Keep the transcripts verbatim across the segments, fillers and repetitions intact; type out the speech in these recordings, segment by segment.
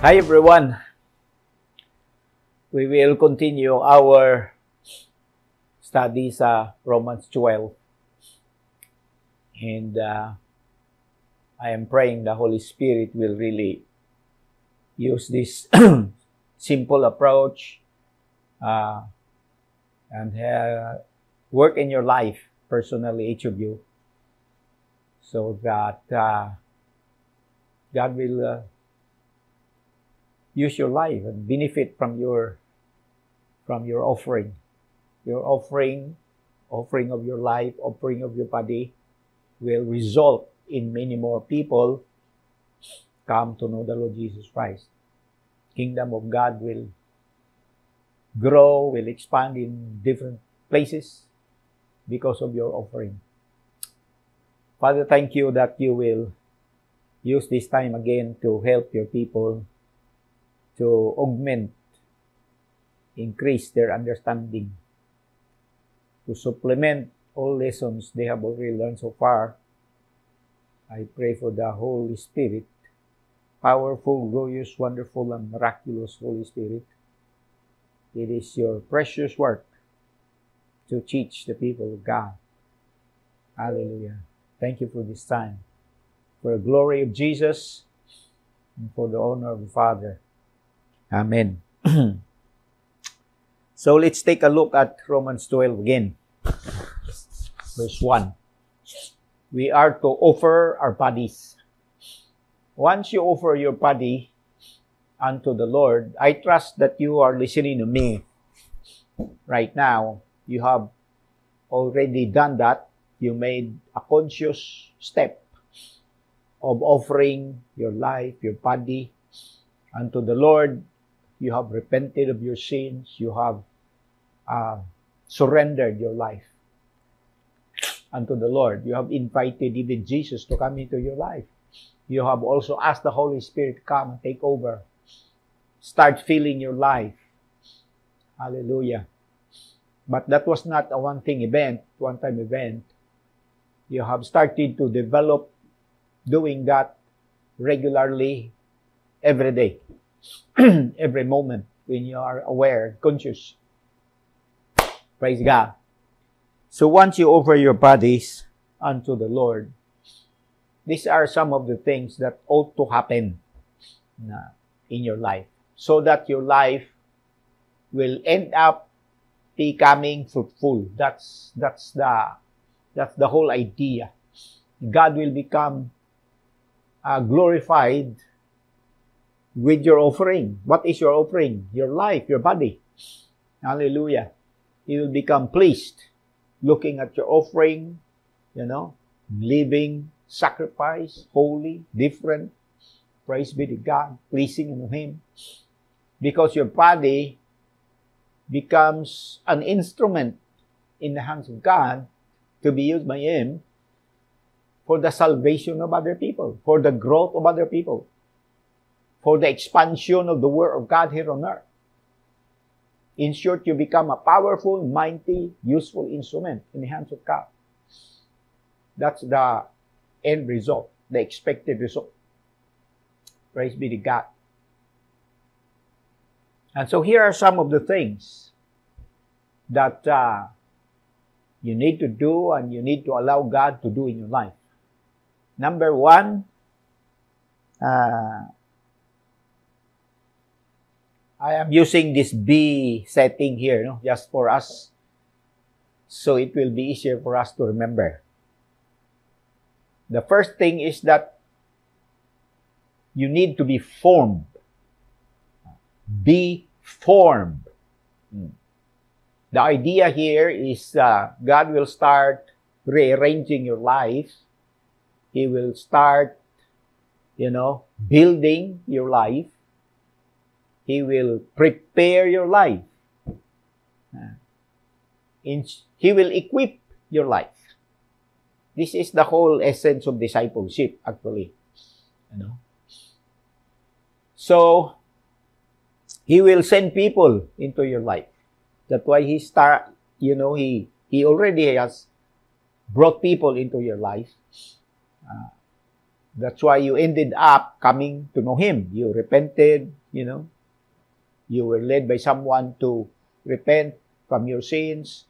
Hi everyone, we will continue our study sa Romans twelve, and uh, I am praying the Holy Spirit will really use this simple approach uh, and uh, work in your life personally, each of you, so that uh, God will uh, use your life and benefit from your from your offering, your offering, offering of your life, offering of your body, will result in many more people come to know the Lord Jesus Christ. Kingdom of God will grow, will expand in different places because of your offering. Father, thank you that you will use this time again to help your people, to augment, increase their understanding, to supplement all lessons they have already learned so far. I pray for the Holy Spirit, powerful, glorious, wonderful, and miraculous Holy Spirit. It is your precious work to teach the people of God. Hallelujah. Thank you for this time, for the glory of Jesus, and for the honor of the Father. Amen. So let's take a look at Romans twelve again. Verse one. We are to offer our bodies. Once you offer your body unto the Lord, I trust that you are listening to me right now. You have already done that. You made a conscious step of offering your life, your body unto the Lord. You have repented of your sins. You have uh, surrendered your life unto the Lord. You have invited even Jesus to come into your life. You have also asked the Holy Spirit to come and take over. Start filling your life. Hallelujah. But that was not a one-thing event, one-time event. You have started to develop doing that regularly every day. Every moment when you are aware, conscious. Praise God. So once you offer your bodies unto the Lord, these are some of the things that ought to happen in your life, so that your life will end up becoming fruitful. That's that's the that's the whole idea. God will become uh, glorified with your offering. What is your offering? Your life, your body. Hallelujah. He will become pleased looking at your offering, you know, living, sacrifice, holy, different. Praise be to God, pleasing unto Him. Because your body becomes an instrument in the hands of God to be used by Him for the salvation of other people, for the growth of other people, for the expansion of the Word of God here on earth. In short, you become a powerful, mighty, useful instrument in the hands of God. That's the end result, the expected result. Praise be to God. And so here are some of the things that uh, you need to do and you need to allow God to do in your life. Number one, uh, I am using this B setting here, no? Just for us, so it will be easier for us to remember. The first thing is that you need to be formed. Be formed. The idea here is uh, God will start rearranging your life. He will start, you know, building your life. He will prepare your life. He will equip your life. This is the whole essence of discipleship, actually. So, He will send people into your life. That's why He start, you know, He, he already has brought people into your life. Uh, That's why you ended up coming to know Him. You repented, you know. You were led by someone to repent from your sins,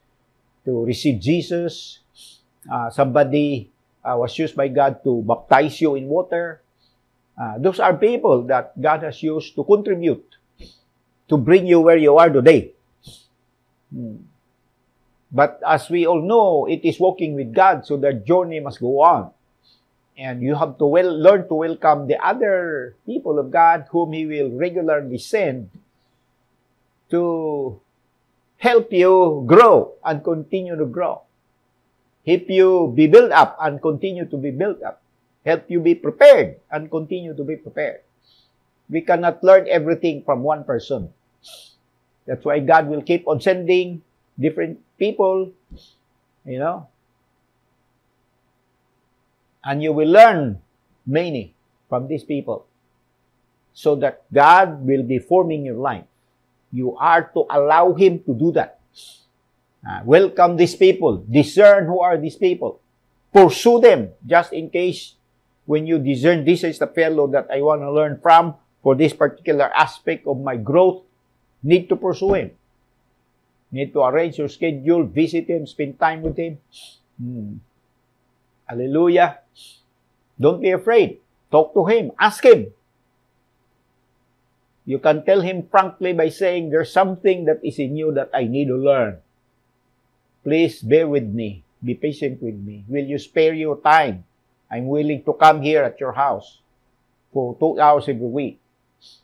to receive Jesus. Uh, somebody uh, was used by God to baptize you in water. Uh, those are people that God has used to contribute, to bring you where you are today. Hmm. But as we all know, it is walking with God, so the journey must go on. And you have to well learn to welcome the other people of God whom He will regularly send to help you grow and continue to grow. Help you be built up and continue to be built up. Help you be prepared and continue to be prepared. We cannot learn everything from one person. That's why God will keep on sending different people, you know. And you will learn many from these people so that God will be forming your life. You are to allow Him to do that. Uh, welcome these people. Discern who are these people. Pursue them, just in case when you discern, this is the fellow that I want to learn from for this particular aspect of my growth. Need to pursue him. Need to arrange your schedule, visit him, spend time with him. Hmm. Hallelujah. Don't be afraid. Talk to him. Ask him. You can tell him frankly by saying, there's something that is in you that I need to learn. Please bear with me. Be patient with me. Will you spare your time? I'm willing to come here at your house for two hours every week.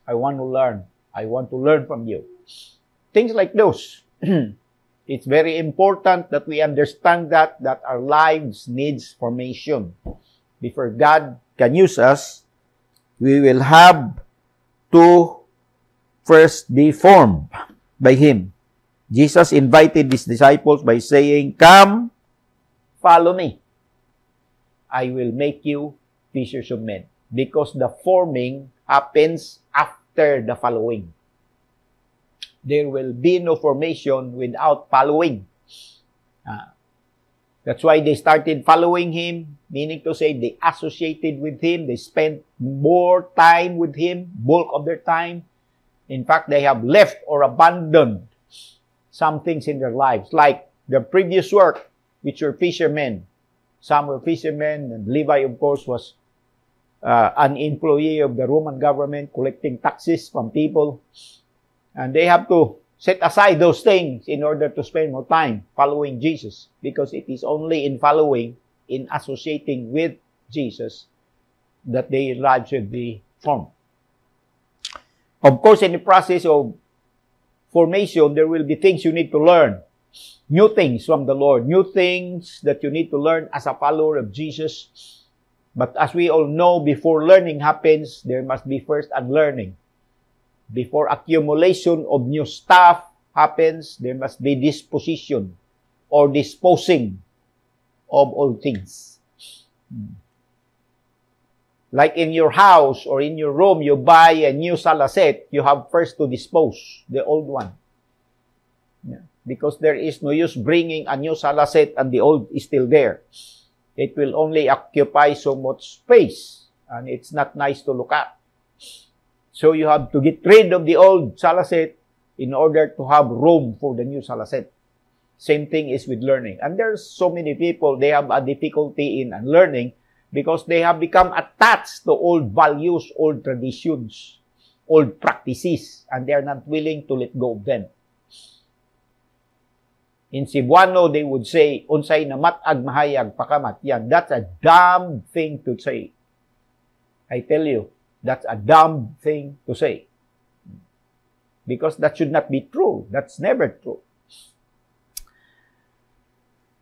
I want to learn. I want to learn from you. Things like those. It's very important that we understand that, that our lives needs formation. Before God can use us, we will have to first be formed by Him. Jesus invited His disciples by saying, "Come, follow me. I will make you fishers of men." Because the forming happens after the following. There will be no formation without following. Uh, that's why they started following Him, meaning to say they associated with Him, they spent more time with Him, bulk of their time. In fact, they have left or abandoned some things in their lives, like their previous work, which were fishermen. Some were fishermen, and Levi, of course, was uh, an employee of the Roman government, collecting taxes from people. And they have to set aside those things in order to spend more time following Jesus. Because it is only in following, in associating with Jesus, that their lives should be formed. Of course, in the process of formation, there will be things you need to learn. New things from the Lord. New things that you need to learn as a follower of Jesus. But as we all know, before learning happens, there must be first unlearning. Before accumulation of new stuff happens, there must be disposition or disposing of all things. Like in your house or in your room, you buy a new sala set, you have first to dispose the old one. Yeah. Because there is no use bringing a new sala set and the old is still there. It will only occupy so much space and it's not nice to look at. So you have to get rid of the old sala set in order to have room for the new sala set. Same thing is with learning. And there's so many people, they have a difficulty in unlearning because they have become attached to old values, old traditions, old practices, and they are not willing to let go of them. In Cebuano, they would say, "Unsay namat ag mahayag pakamat." Yan, that's a dumb thing to say. I tell you, that's a dumb thing to say. Because that should not be true. That's never true.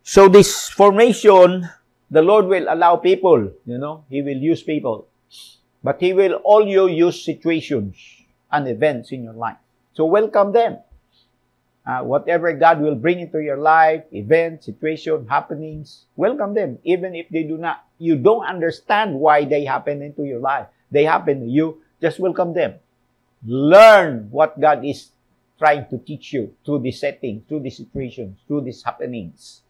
So this formation, the Lord will allow people, you know, He will use people. But He will also use situations and events in your life. So welcome them. Uh, whatever God will bring into your life, events, situation, happenings, welcome them. Even if they do not, you don't understand why they happen into your life. They happen to you, just welcome them. Learn what God is trying to teach you through this setting, through this situation, through these happenings.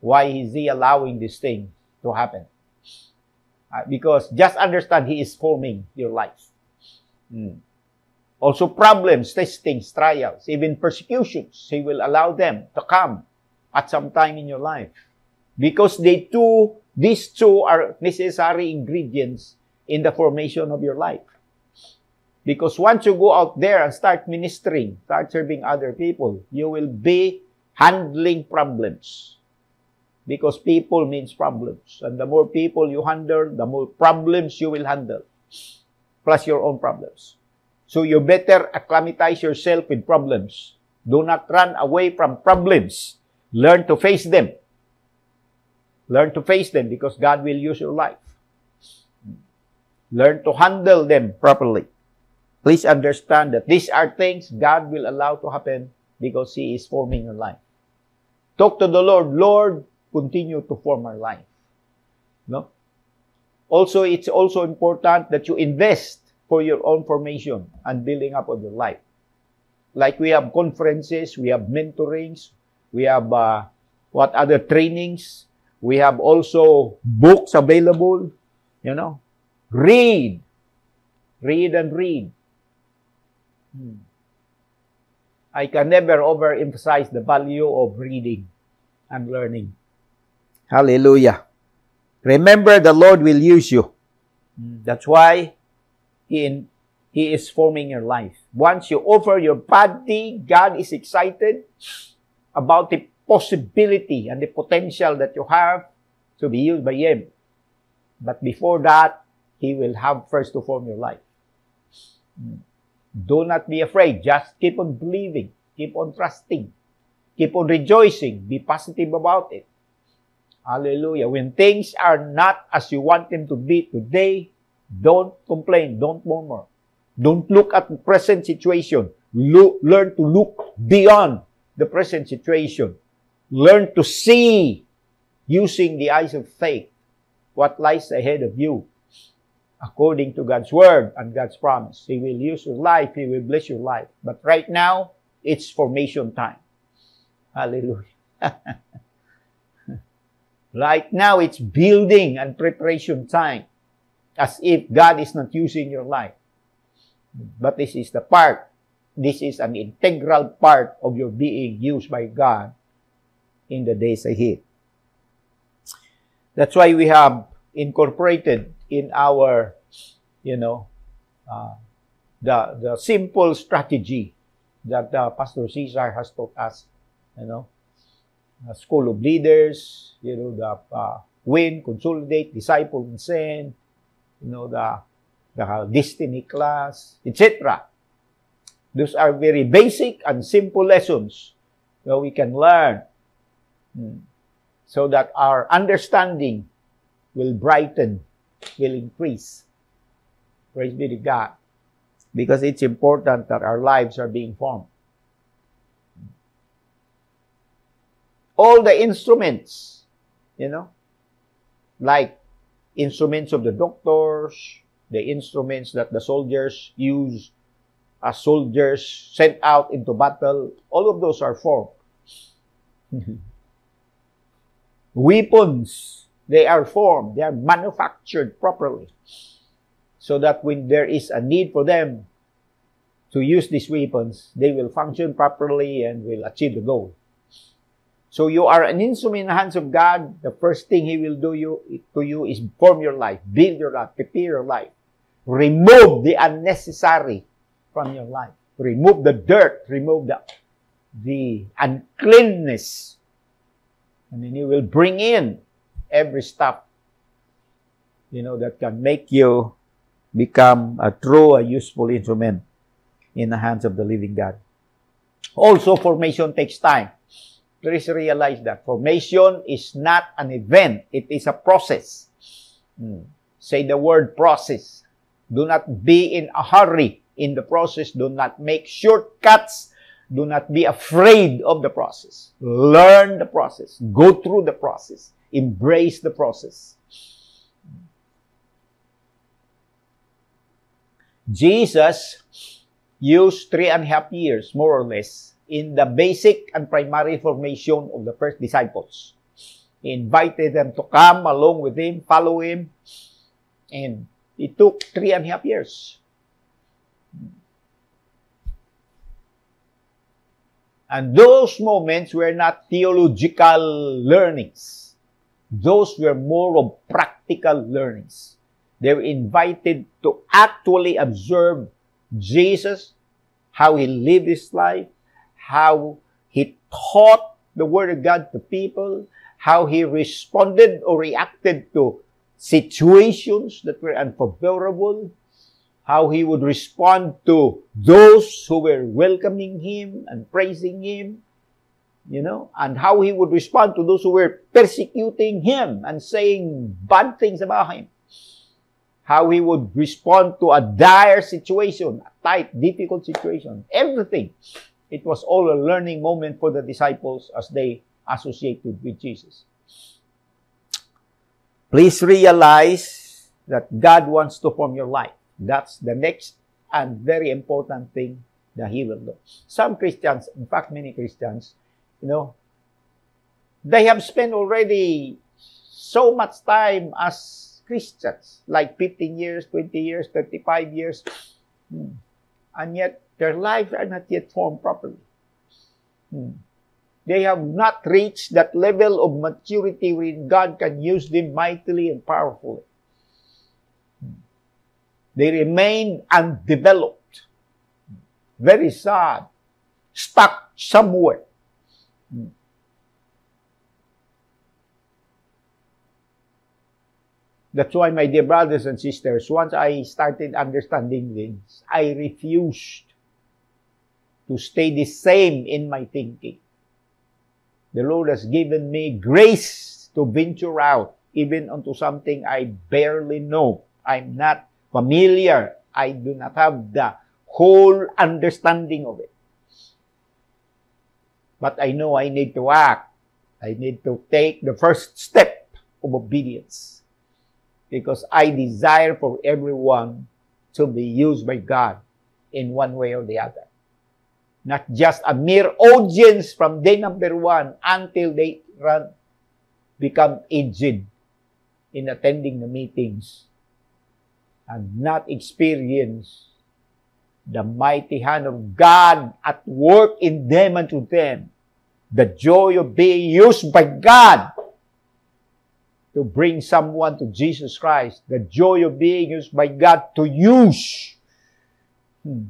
Why is He allowing this thing to happen? Uh, because just understand He is forming your life. Mm. Also problems, testings, trials, even persecutions. He will allow them to come at some time in your life. Because they too, these two are necessary ingredients in the formation of your life. Because once you go out there and start ministering, start serving other people, you will be handling problems. Because people means problems. And the more people you handle, the more problems you will handle. Plus your own problems. So you better acclimatize yourself with problems. Do not run away from problems. Learn to face them. Learn to face them because God will use your life. Learn to handle them properly. Please understand that these are things God will allow to happen because He is forming your life. Talk to the Lord. Lord, continue to form our life. No? Also, it's also important that you invest for your own formation and building up of your life. Like we have conferences, we have mentorings, we have uh, what other trainings. We have also books available. You know, read. Read and read. Hmm. I can never overemphasize the value of reading and learning. Hallelujah. Remember, the Lord will use you. Hmm. That's why he, in, he is forming your life. Once you offer your body, God is excited about the possibility and the potential that you have to be used by Him. But before that, He will have first to form your life. Hmm. Do not be afraid. Just keep on believing. Keep on trusting. Keep on rejoicing. Be positive about it. Hallelujah. When things are not as you want them to be today, don't complain. Don't murmur. Don't look at the present situation. Look, learn to look beyond the present situation. Learn to see, using the eyes of faith, what lies ahead of you. According to God's word and God's promise, He will use your life. He will bless your life. But right now, it's formation time. Hallelujah. Right now, it's building and preparation time. As if God is not using your life. But this is the part. This is an integral part of your being used by God in the days ahead. That's why we have incorporated in our, you know, uh, the, the simple strategy that uh, Pastor Cesar has taught us, you know, the School of Leaders, you know, the uh, win, consolidate, disciple, and send, you know, the, the destiny class, et cetera. Those are very basic and simple lessons that we can learn hmm, so that our understanding will brighten, will increase. Praise be to God. Because it's important that our lives are being formed. All the instruments, you know, like instruments of the doctors, the instruments that the soldiers use as soldiers sent out into battle, all of those are formed. Weapons. They are formed, they are manufactured properly so that when there is a need for them to use these weapons, they will function properly and will achieve the goal. So you are an instrument in the hands of God. The first thing He will do you, to you is form your life, build your life, prepare your life. Remove the unnecessary from your life. Remove the dirt, remove the, the uncleanness. And then you will bring in every step, you know, that can make you become a true, a useful instrument in the hands of the living God. Also, formation takes time. Please realize that formation is not an event. It is a process. Hmm. Say the word process. Do not be in a hurry in the process. Do not make shortcuts. Do not be afraid of the process. Learn the process. Go through the process. Embrace the process. Jesus used three and a half years, more or less, in the basic and primary formation of the first disciples. He invited them to come along with Him, follow Him, And it took three and a half years. And those moments were not theological learnings. Those were more of practical learnings. They were invited to actually observe Jesus, how he lived his life, how he taught the Word of God to people, how he responded or reacted to situations that were unfavorable, how he would respond to those who were welcoming him and praising him, you know, and how he would respond to those who were persecuting him and saying bad things about him. How he would respond to a dire situation, a tight, difficult situation, everything. It was all a learning moment for the disciples as they associated with Jesus. Please realize that God wants to form your life. That's the next and very important thing that he will do. Some Christians, in fact, many Christians, you know, they have spent already so much time as Christians, like fifteen years, twenty years, thirty-five years, and yet their lives are not yet formed properly. They have not reached that level of maturity wherein God can use them mightily and powerfully. They remain undeveloped, very sad, stuck somewhere. That's why, my dear brothers and sisters, once I started understanding this, I refused to stay the same in my thinking. The Lord has given me grace to venture out, even onto something I barely know. I'm not familiar. I do not have the whole understanding of it. But I know I need to act. I need to take the first step of obedience, because I desire for everyone to be used by God in one way or the other. Not just a mere audience from day number one until they run, become aged in attending the meetings, and not experience the mighty hand of God at work in them and to them, the joy of being used by God to bring someone to Jesus Christ, the joy of being used by God to use hmm,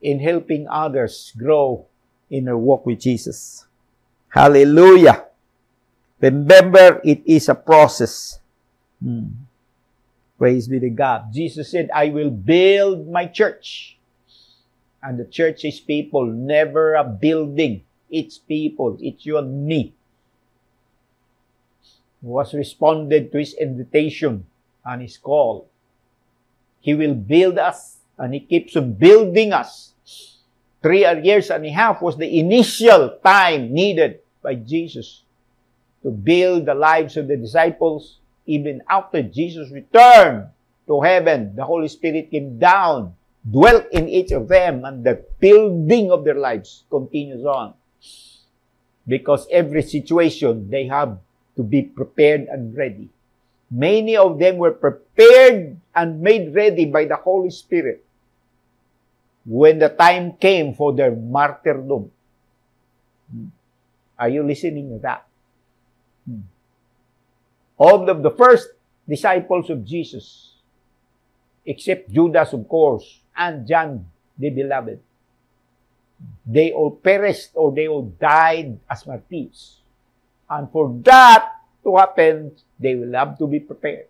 in helping others grow in their walk with Jesus. Hallelujah! Remember, it is a process. Hmm. Praise be to God. Jesus said, I will build my church. And the church is people, never a building. It's people. It's you and me. Who was responded to his invitation and his call. He will build us, and he keeps on building us. Three years and a half was the initial time needed by Jesus to build the lives of the disciples. Even after Jesus returned to heaven, the Holy Spirit came down, dwelt in each of them, and the building of their lives continues on. Because every situation, they have to be prepared and ready. Many of them were prepared and made ready by the Holy Spirit when the time came for their martyrdom. Are you listening to that? All of the first disciples of Jesus, except Judas, of course, and John the Beloved, they all perished or they all died as martyrs. And for that to happen, they will have to be prepared.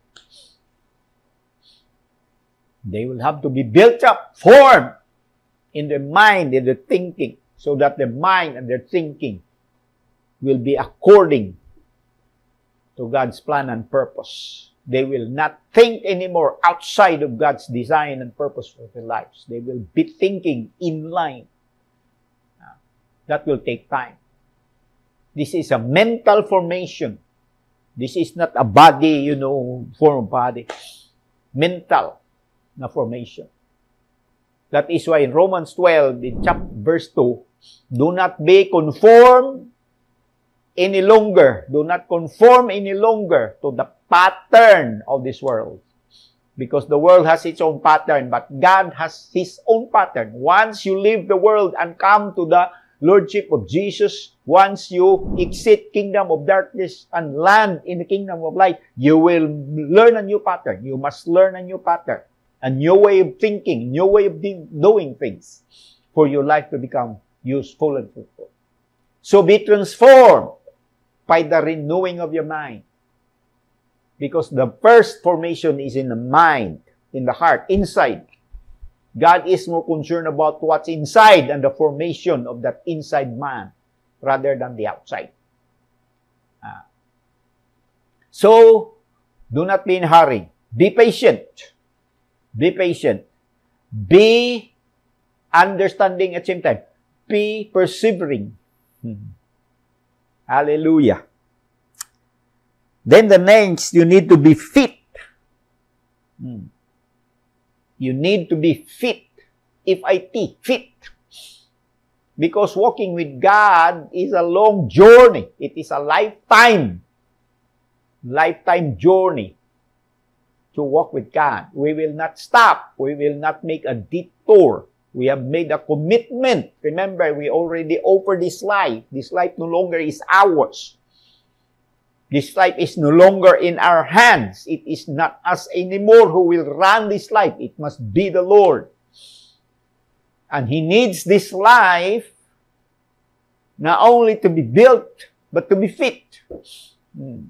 They will have to be built up, formed in their mind, in their thinking, so that their mind and their thinking will be according to God's plan and purpose. They will not think anymore outside of God's design and purpose for their lives. They will be thinking in line. That will take time. This is a mental formation. This is not a body, you know, form of body. Mental na formation. That is why in Romans twelve, in chapter verse two, do not be conformed any longer. Do not conform any longer to the pattern of this world. Because the world has its own pattern, but God has His own pattern. Once you leave the world and come to the Lordship of Jesus, once you exit kingdom of darkness and land in the kingdom of light, you will learn a new pattern. You must learn a new pattern, a new way of thinking, new way of doing things for your life to become useful and fruitful. So be transformed by the renewing of your mind. Because the first formation is in the mind, in the heart, inside. God is more concerned about what's inside and the formation of that inside man rather than the outside. Uh, so, do not be in a hurry. Be patient. Be patient. Be understanding at the same time. Be persevering. Hmm. Hallelujah. Then the next, you need to be fit. Hmm. You need to be fit. F I T, fit. Because walking with God is a long journey. It is a lifetime. Lifetime journey to walk with God. We will not stop. We will not make a detour. We have made a commitment. Remember, we already offered this life. This life no longer is ours. This life is no longer in our hands. It is not us anymore who will run this life. It must be the Lord. And He needs this life not only to be built, but to be fit. Hmm.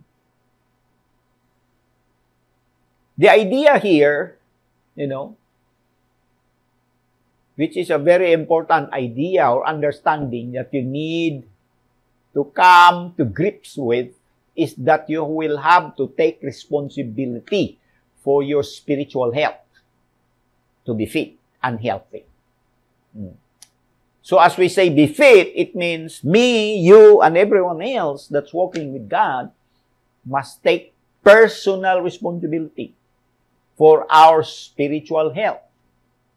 The idea here, you know, which is a very important idea or understanding that you need to come to grips with, is that you will have to take responsibility for your spiritual health to be fit and healthy. Mm. So as we say, be fit, it means me, you, and everyone else that's walking with God must take personal responsibility for our spiritual health.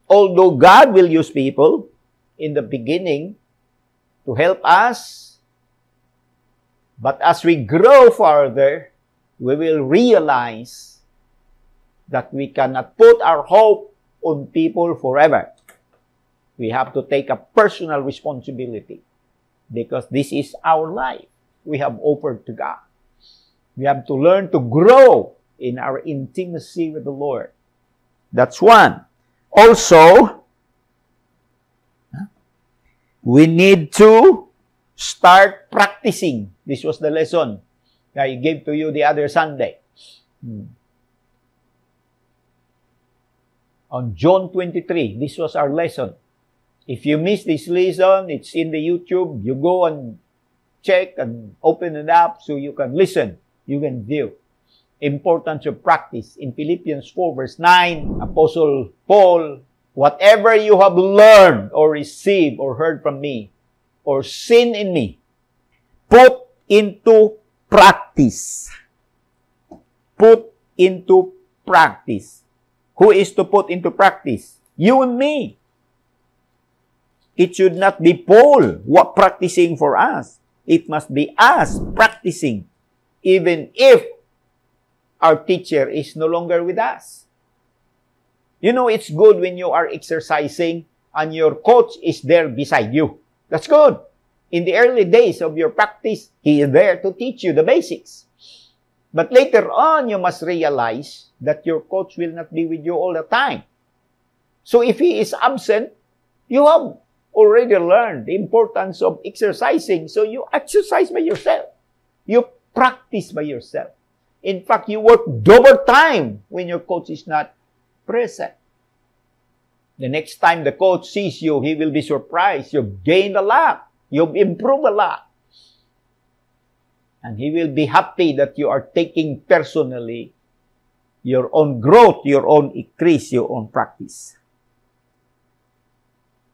Although God will use people in the beginning to help us, but as we grow farther, we will realize that we cannot put our hope on people forever. We have to take a personal responsibility because this is our life we have offered to God. We have to learn to grow in our intimacy with the Lord. That's one. Also, we need to start practicing. This was the lesson that I gave to you the other Sunday. Hmm. On John twenty-three, this was our lesson. If you miss this lesson, it's in the YouTube. You go and check and open it up so you can listen. You can view. Importance of practice. In Philippians four verse nine, Apostle Paul, whatever you have learned or received or heard from me, or sin in me, put into practice. Put into practice. Who is to put into practice? You and me. It should not be Paul what practicing for us. It must be us practicing, even if our teacher is no longer with us. You know, it's good when you are exercising and your coach is there beside you. That's good. In the early days of your practice, he is there to teach you the basics. But later on, you must realize that your coach will not be with you all the time. So if he is absent, you have already learned the importance of exercising. So you exercise by yourself. You practice by yourself. In fact, you work double time when your coach is not present. The next time the coach sees you, he will be surprised. You've gained a lot. You've improved a lot. And he will be happy that you are taking personally your own growth, your own increase, your own practice.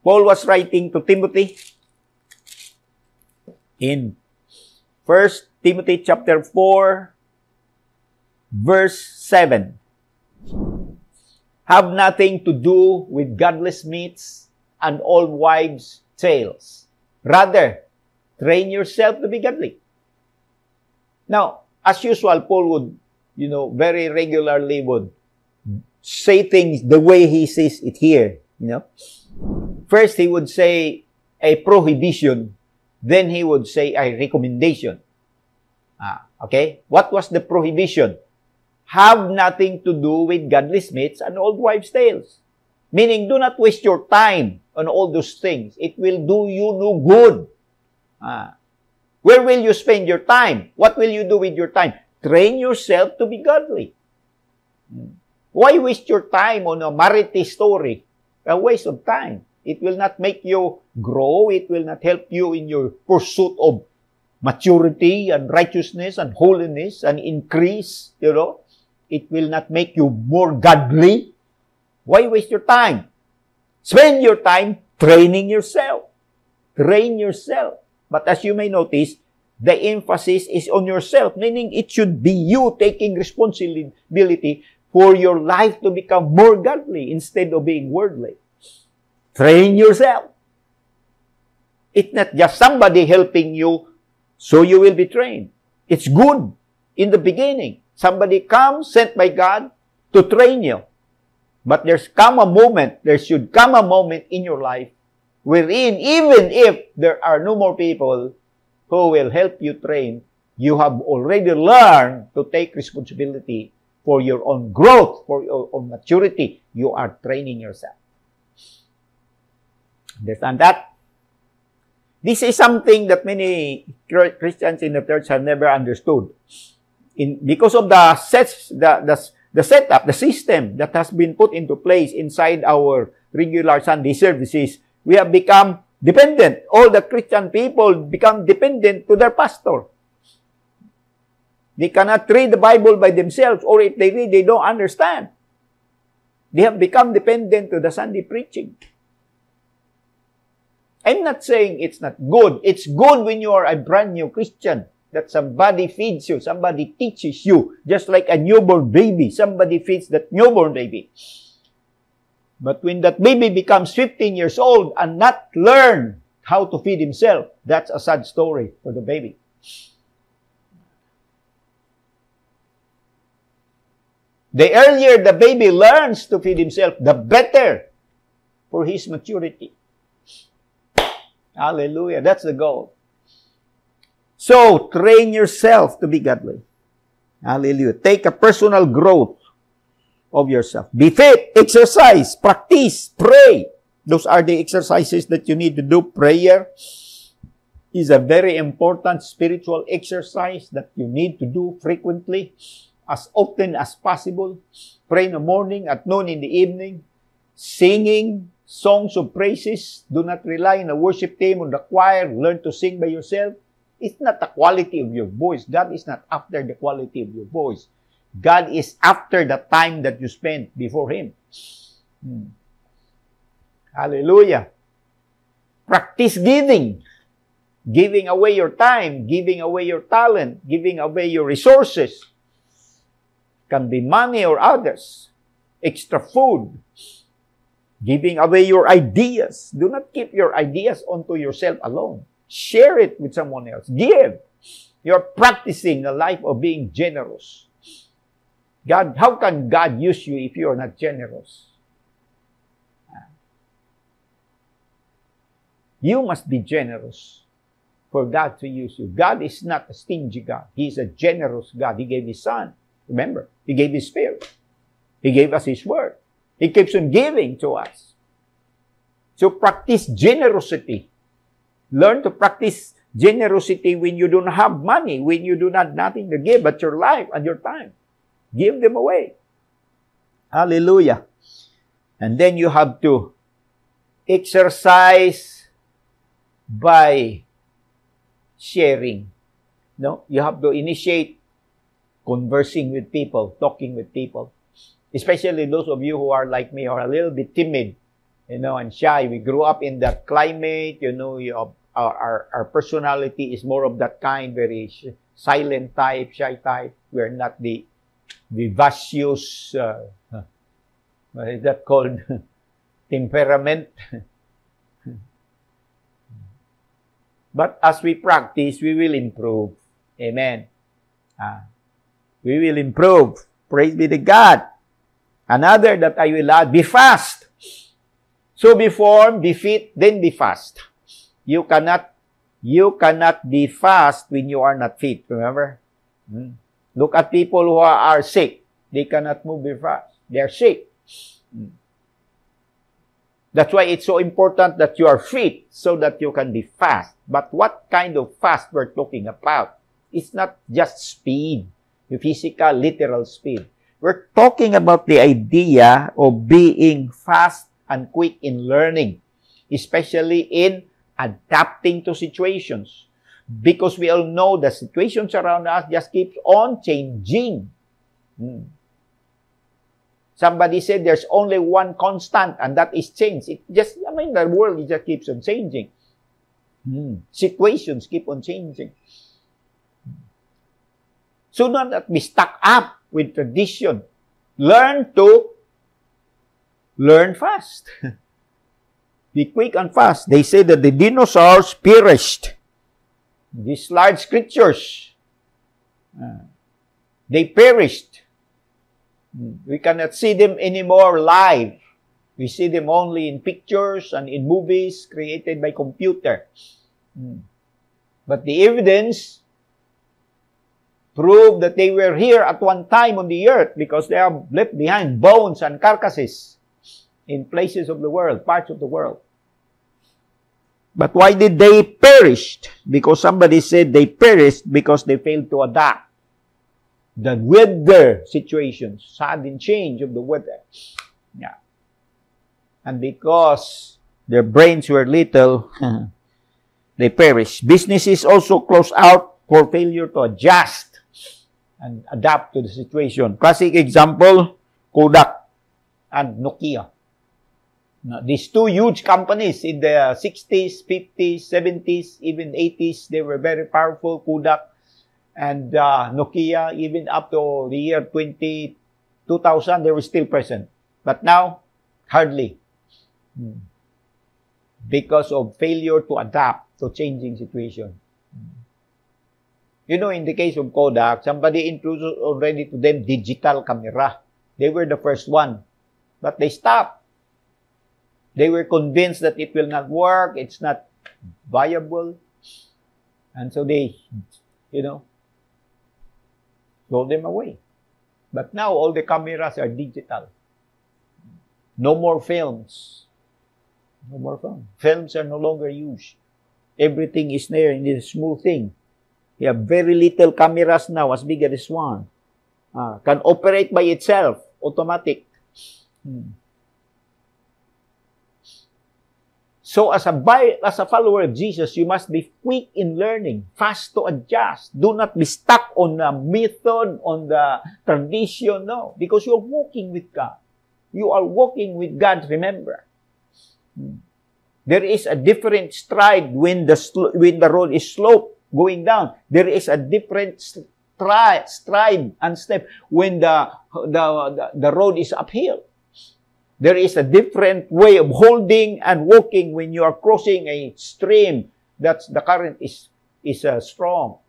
Paul was writing to Timothy in First Timothy chapter four, verse seven. Have nothing to do with godless meats and old wives' tales. Rather, train yourself to be godly. Now, as usual, Paul would, you know, very regularly would say things the way he sees it here, you know. First, he would say a prohibition. Then he would say a recommendation. Ah, okay? What was the prohibition? Have nothing to do with godless mates and old wives' tales. Meaning, do not waste your time on all those things. It will do you no good. Ah. Where will you spend your time? What will you do with your time? Train yourself to be godly. Why waste your time on a marriage story? A waste of time. It will not make you grow. It will not help you in your pursuit of maturity and righteousness and holiness and increase, you know. It will not make you more godly. Why waste your time? Spend your time training yourself. Train yourself. But as you may notice, the emphasis is on yourself, meaning it should be you taking responsibility for your life to become more godly instead of being worldly. Train yourself. It's not just somebody helping you, so you will be trained. It's good in the beginning. Somebody comes, sent by God, to train you. But there's come a moment, there should come a moment in your life wherein, even if there are no more people who will help you train, you have already learned to take responsibility for your own growth, for your own maturity. You are training yourself. Understand that? This is something that many Christians in the church have never understood. In, because of the, sets, the, the, the setup, the system that has been put into place inside our regular Sunday services, we have become dependent. All the Christian people become dependent to their pastor. They cannot read the Bible by themselves, or if they read, they don't understand. They have become dependent to the Sunday preaching. I'm not saying it's not good. It's good when you are a brand new Christian, that somebody feeds you, somebody teaches you, just like a newborn baby. Somebody feeds that newborn baby. But when that baby becomes fifteen years old and not learn how to feed himself, that's a sad story for the baby. The earlier the baby learns to feed himself, the better for his maturity. Hallelujah. That's the goal. So, train yourself to be godly. Hallelujah. Take a personal growth of yourself. Be fit, exercise, practice, pray. Those are the exercises that you need to do. Prayer is a very important spiritual exercise that you need to do frequently, as often as possible. Pray in the morning, at noon, in the evening. Singing songs of praises. Do not rely on the worship team or the choir. Learn to sing by yourself. It's not the quality of your voice. God is not after the quality of your voice. God is after the time that you spend before Him. Hmm. Hallelujah. Practice giving. Giving away your time, giving away your talent, giving away your resources. Can be money or others. Extra food. Giving away your ideas. Do not keep your ideas onto yourself alone. Share it with someone else. Give. You're practicing the life of being generous. God, how can God use you if you are not generous? You must be generous for God to use you. God is not a stingy God. He is a generous God. He gave His Son. Remember, He gave His Spirit. He gave us His Word. He keeps on giving to us. So practice generosity. Learn to practice generosity when you don't have money, when you do not nothing to give but your life and your time. Give them away. Hallelujah. And then you have to exercise by sharing. No, you have to initiate conversing with people, talking with people. Especially those of you who are like me, or a little bit timid, you know, and shy. We grew up in that climate, you know, you have, our, our, our personality is more of that kind, very silent type, shy type. We are not the vivacious, uh, what is that called? Temperament. But as we practice, we will improve. Amen. Ah, we will improve. Praise be to God. Another that I will add, be fast. So be formed, be fit, then be fast. You cannot, you cannot be fast when you are not fit. Remember? Hmm. Look at people who are sick. They cannot move very fast. They are sick. Hmm. That's why it's so important that you are fit so that you can be fast. But what kind of fast we're talking about? It's not just speed, the physical, literal speed. We're talking about the idea of being fast and quick in learning, especially in adapting to situations. Because we all know the situations around us just keeps on changing. Hmm. Somebody said there's only one constant, and that is change. It just, I mean, the world it just keeps on changing. Hmm. Situations keep on changing. So not be stuck up with tradition. Learn to learn fast. Be quick and fast. They say that the dinosaurs perished. These large creatures, uh, they perished. We cannot see them anymore live. We see them only in pictures and in movies created by computer. Mm. But the evidence proved that they were here at one time on the earth because they have left behind bones and carcasses in places of the world, parts of the world. But why did they perish? Because somebody said they perished because they failed to adapt. The weather situation, sudden change of the weather. Yeah. And because their brains were little, they perished. Businesses also close out for failure to adjust and adapt to the situation. Classic example, Kodak and Nokia. Now, these two huge companies in the sixties, fifties, seventies, even eighties, they were very powerful, Kodak and uh, Nokia, even up to the year twenty, two thousand, they were still present. But now, hardly. Hmm. Because of failure to adapt to changing situation. Hmm. You know, in the case of Kodak, somebody introduced already to them digital camera. They were the first one. But they stopped. They were convinced that it will not work, it's not viable. And so they, you know, throw them away. But now all the cameras are digital. No more films. No more films. Films are no longer used. Everything is there in this smooth thing. You have very little cameras now, as big as this one. Uh, can operate by itself, automatic. Hmm. So as a, by, as a follower of Jesus, you must be quick in learning, fast to adjust. Do not be stuck on the method, on the tradition, no. Because you are walking with God. You are walking with God, remember. There is a different stride when the, when the road is sloped, going down. There is a different stride, stride and step when the, the, the road is uphill. There is a different way of holding and walking when you are crossing a stream that the current is, is uh, strong.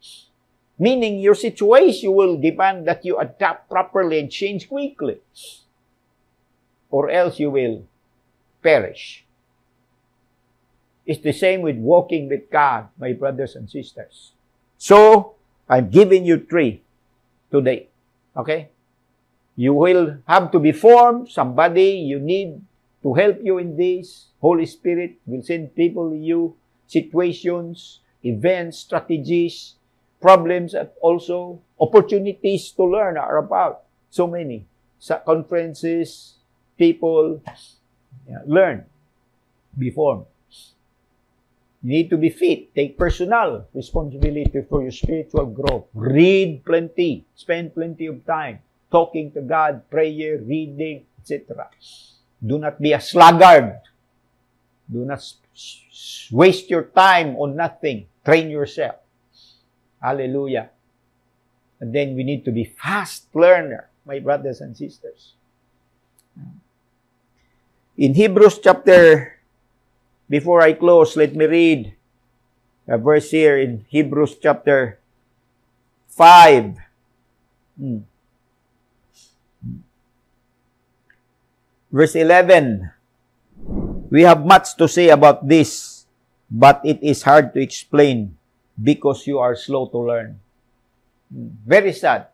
Meaning your situation will demand that you adapt properly and change quickly. Or else you will perish. It's the same with walking with God, my brothers and sisters. So, I'm giving you three today. Okay? You will have to be formed. Somebody you need to help you in this. Holy Spirit will send people to you, situations, events, strategies, problems, and also opportunities to learn are about. So many. Conferences, people, yeah, learn, be formed. You need to be fit. Take personal responsibility for your spiritual growth. Read plenty. Spend plenty of time. Talking to God, prayer, reading, et cetera. Do not be a sluggard. Do not waste your time on nothing. Train yourself. Hallelujah. And then we need to be fast learner, my brothers and sisters. In Hebrews chapter, before I close, let me read a verse here in Hebrews chapter five. Mm. Verse eleven, we have much to say about this, but it is hard to explain because you are slow to learn. Very sad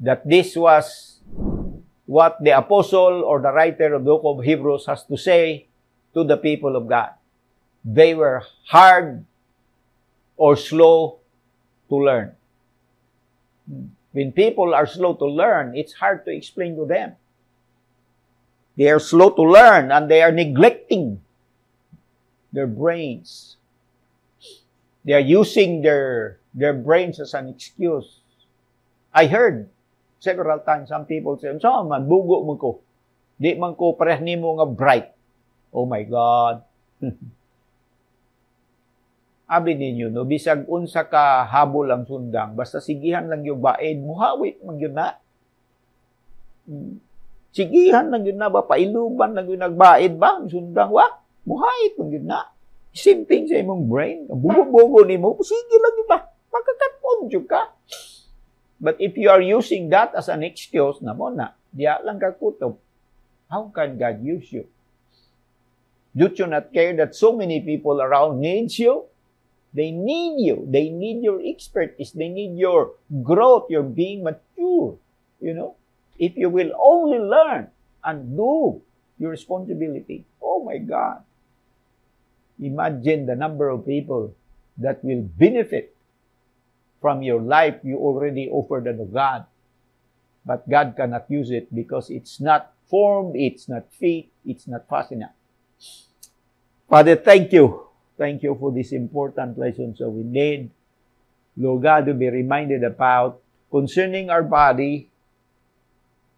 that this was what the apostle or the writer of the book of Hebrews has to say to the people of God. They were hard or slow to learn. When people are slow to learn, it's hard to explain to them. They are slow to learn and they are neglecting their brains. They are using their, their brains as an excuse. I heard several times some people say, so man, bugo man ko. Di man ko pareh ni mo nga bright. Oh my God. Abi ninyo, no, bisag unsa ka habol ang sundang, basta sigihan lang yung baid, muhawit man yun na. Sigihan lang yun na ba, pailuban lang yun nagbaid ba, ang sundang, wa? Muhawit man yun na. Same thing sa imong brain. Bugo-bugo ni mo, sige lang yun ba? Magkakatpon yun ka. But if you are using that as an excuse, na mo na, diya lang kakutob, how can God use you? Do you not care that so many people around needs you? They need you. They need your expertise. They need your growth, your being mature. You know, if you will only learn and do your responsibility. Oh my God. Imagine the number of people that will benefit from your life you already offered unto God. But God cannot use it because it's not formed, it's not fit, it's not fast enough. Father, thank you. Thank you for these important lessons that we need. Lord God, to be reminded about concerning our body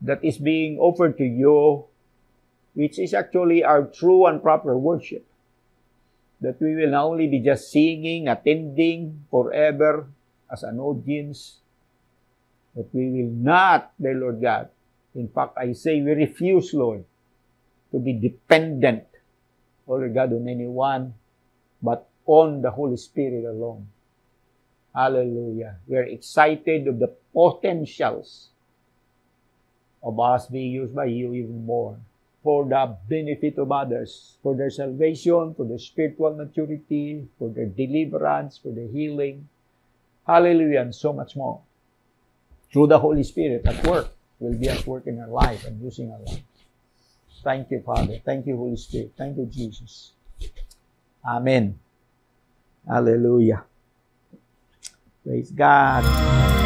that is being offered to you, which is actually our true and proper worship. That we will not only be just singing, attending forever as an audience, but we will not, dear Lord God. In fact, I say we refuse, Lord, to be dependent, Lord God, on anyone, but on the Holy Spirit alone. Hallelujah. We are excited of the potentials of us being used by you even more, for the benefit of others, for their salvation, for their spiritual maturity, for their deliverance, for their healing. Hallelujah, and so much more. Through the Holy Spirit at work, will be at work in our life and using our life. Thank you, Father. Thank you, Holy Spirit. Thank you, Jesus. Amen. Hallelujah. Praise God.